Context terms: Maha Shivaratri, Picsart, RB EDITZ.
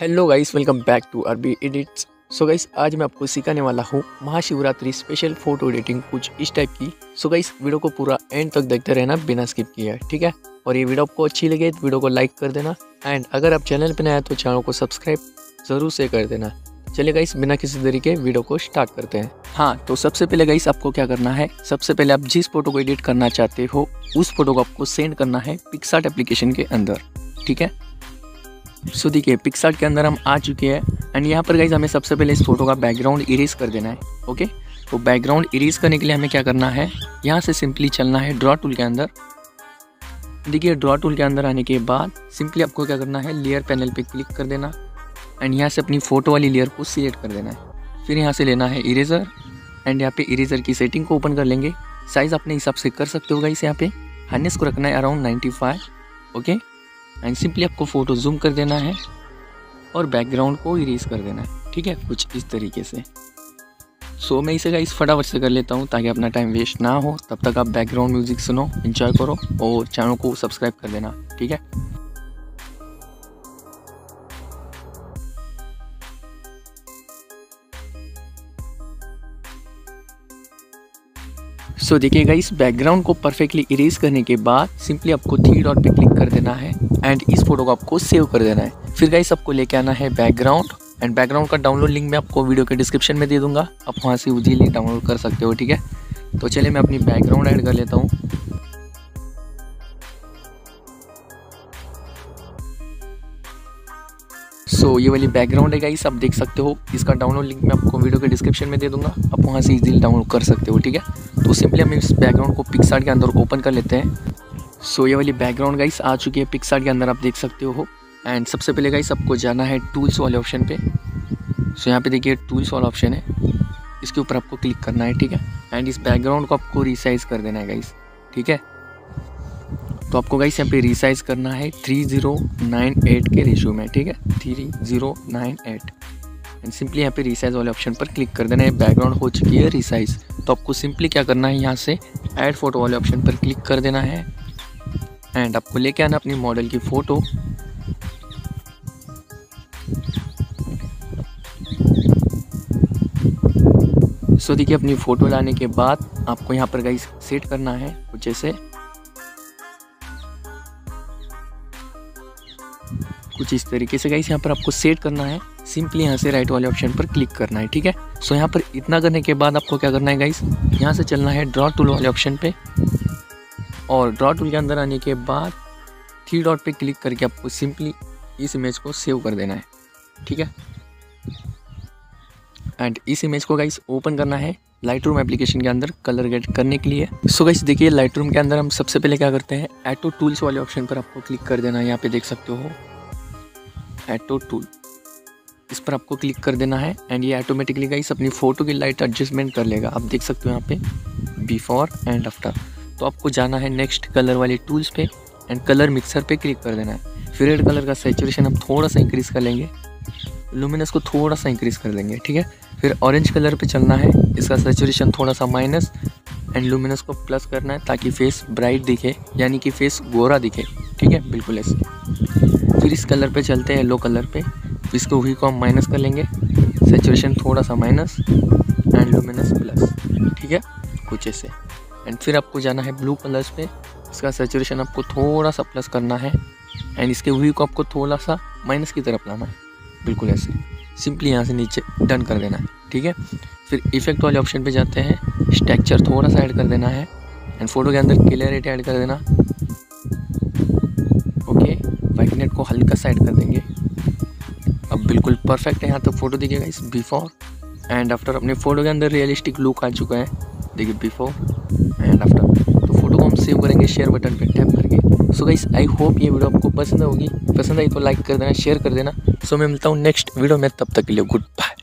Hello guys, welcome back to RB edits. So guys, आज मैं आपको सिखाने वाला हूँ महाशिवरात्रि स्पेशल फोटो एडिटिंग कुछ इस टाइप की। सो गाइस, वीडियो को पूरा एंड तक देखते रहना बिना स्किप किए, ठीक है। और ये वीडियो आपको अच्छी लगे तो वीडियो को लाइक कर देना, एंड अगर आप चैनल पर नए हैं तो चैनल को सब्सक्राइब ज़रूर से कर देना। चलिए गाइस, बिना किसी देरी के वीडियो को स्टार्ट करते हैं। हाँ, तो सबसे पहले गाइस आपको क्या करना है, सबसे पहले आप जिस फोटो को एडिट करना चाहते हो उस फोटो को आपको सेंड करना है पिक्सार्ट एप्लीकेशन के अंदर, ठीक है। सो देखिए, पिक्सार्ट के अंदर हम आ चुके हैं, एंड यहाँ पर गाइस हमें सबसे पहले इस फोटो का बैकग्राउंड इरेज कर देना है। ओके, तो बैकग्राउंड इरेज करने के लिए हमें क्या करना है, यहाँ से सिंपली चलना है ड्रॉ टूल के अंदर। देखिए, ड्रॉ टूल के अंदर आने के बाद सिंपली आपको क्या करना है, लेयर पैनल पर क्लिक कर देना, एंड यहाँ से अपनी फ़ोटो वाली लेयर को सिलेक्ट कर देना है। फिर यहाँ से लेना है इरेज़र, एंड यहाँ पे इरेज़र की सेटिंग को ओपन कर लेंगे। साइज़ अपने हिसाब से कर सकते हो गाइस, यहाँ पे हार्डनेस को रखना है अराउंड 95। ओके, एंड सिंपली आपको फ़ोटो जूम कर देना है और बैकग्राउंड को इरेज कर देना है, ठीक है, कुछ इस तरीके से। सो मैं इसे गाइस फटाफट से कर लेता हूँ ताकि अपना टाइम वेस्ट ना हो। तब तक आप बैकग्राउंड म्यूज़िक सुनो, इन्जॉय करो, और चैनल को सब्सक्राइब कर देना, ठीक है। सो देखिए गाइस, बैकग्राउंड को परफेक्टली इरेज करने के बाद सिंपली आपको थ्री डॉट पे क्लिक कर देना है, एंड इस फोटो को आपको सेव कर देना है। फिर गाइस आपको लेके आना है बैकग्राउंड, एंड बैकग्राउंड का डाउनलोड लिंक मैं आपको वीडियो के डिस्क्रिप्शन में दे दूंगा, आप वहां से इजीली डाउनलोड कर सकते हो, ठीक है। तो चलिए मैं अपनी बैकग्राउंड ऐड कर लेता हूँ। सो ये वाली बैकग्राउंड है गाइस, आप देख सकते हो, इसका डाउनलोड लिंक मैं आपको वीडियो के डिस्क्रिप्शन में दे दूंगा, आप वहां से इजीली डाउनलोड कर सकते हो, ठीक है। तो सिंपली हम इस बैकग्राउंड को पिक्सार्ट के अंदर ओपन कर लेते हैं। सो ये वाली बैकग्राउंड गाइस आ चुकी है पिक्सार्ट के अंदर, आप देख सकते हो। एंड सबसे पहले गाइस आपको जाना है टूल्स वाले ऑप्शन पे। सो यहाँ पे देखिए टूल्स वाला ऑप्शन है, इसके ऊपर आपको क्लिक करना है, ठीक है। एंड इस बैकग्राउंड को आपको रिसाइज कर देना है गाइस, ठीक है। तो आपको गाइस यहाँ पे रिसाइज करना है 3098 के रेशियो में, ठीक है, 3098। एंड सिंपली यहाँ पे रिसाइज वाले ऑप्शन पर क्लिक कर देना है। बैकग्राउंड हो चुकी है रिसाइज, तो आपको सिंपली क्या करना है, यहाँ से ऐड फोटो वाले ऑप्शन पर क्लिक कर देना है, एंड आपको लेके आना अपनी मॉडल की फ़ोटो। सो देखिए, अपनी फ़ोटो लाने के बाद आपको यहाँ पर गाइस सेट करना है कुछ ऐसे, कुछ इस तरीके से गाइस यहाँ पर आपको सेट करना है। सिंपली यहाँ से राइट वाले ऑप्शन पर क्लिक करना है, ठीक है। सो यहाँ पर इतना करने के बाद आपको क्या करना है गाइस, यहाँ से चलना है ड्रॉ टूल वाले ऑप्शन पे, और ड्रॉ टूल के अंदर आने के बाद थ्री डॉट पे क्लिक करके आपको सिंपली इस इमेज को सेव कर देना है, ठीक है। एंड इस इमेज को गाइस ओपन करना है लाइट रूम एप्लीकेशन के अंदर कलर गेट करने के लिए। सो गाइस देखिए, लाइट रूम के अंदर हम सबसे पहले क्या करते हैं, ऐटो टूल्स वाले ऑप्शन पर आपको क्लिक कर देना है। यहाँ पे देख सकते हो ऐटो टूल, इस पर आपको क्लिक कर देना है, एंड ये ऑटोमेटिकली गाइस अपनी फ़ोटो की लाइट एडजस्टमेंट कर लेगा। आप देख सकते हो यहाँ पे बिफोर एंड आफ्टर। तो आपको जाना है नेक्स्ट कलर वाले टूल्स पे, एंड कलर मिक्सर पे क्लिक कर देना है। फिर रेड कलर का सैचुरेशन हम थोड़ा सा इंक्रीज़ कर लेंगे, लुमिनस को थोड़ा सा इंक्रीज़ कर देंगे, ठीक है। फिर ऑरेंज कलर पर चलना है, इसका सैचुरेशन थोड़ा सा माइनस एंड लुमिनस को प्लस करना है ताकि फेस ब्राइट दिखे, यानी कि फेस गोरा दिखे, ठीक है, बिल्कुल ऐसे। फिर इस कलर पे चलते हैं येलो कलर पे, इसको हुई को हम माइनस कर लेंगे, सैचुरेशन थोड़ा सा माइनस एंड लुमिनस प्लस, ठीक है, कुछ ऐसे। एंड फिर आपको जाना है ब्लू कलर्स पे, इसका सैचुरेशन आपको थोड़ा सा प्लस करना है, एंड इसके हुई को आपको थोड़ा सा माइनस की तरफ लाना है, बिल्कुल ऐसे। सिंपली यहाँ से नीचे डन कर देना है, ठीक है। फिर इफेक्ट वाले ऑप्शन पर जाते हैं, स्ट्रक्चर थोड़ा सा ऐड कर देना है, एंड फोटो के अंदर क्लियरिटी ऐड कर देना। वाइटनेट को हल्का साइड कर देंगे, अब बिल्कुल परफेक्ट है। यहाँ तो फोटो देखिए गाइस, बिफोर एंड आफ्टर। अपने फ़ोटो के अंदर रियलिस्टिक लुक आ चुका है, देखिए बिफोर एंड आफ्टर। तो फोटो को हम सेव करेंगे शेयर बटन पे टैप करके। सो गाइस, आई होप ये वीडियो आपको पसंद होगी, पसंद आई तो लाइक कर देना, शेयर कर देना। सो मैं मिलता हूँ नेक्स्ट वीडियो में, तब तक के लिए गुड बाय।